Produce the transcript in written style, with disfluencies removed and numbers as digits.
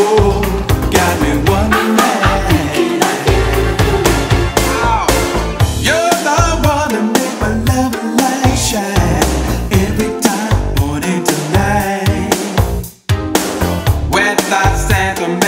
I stand on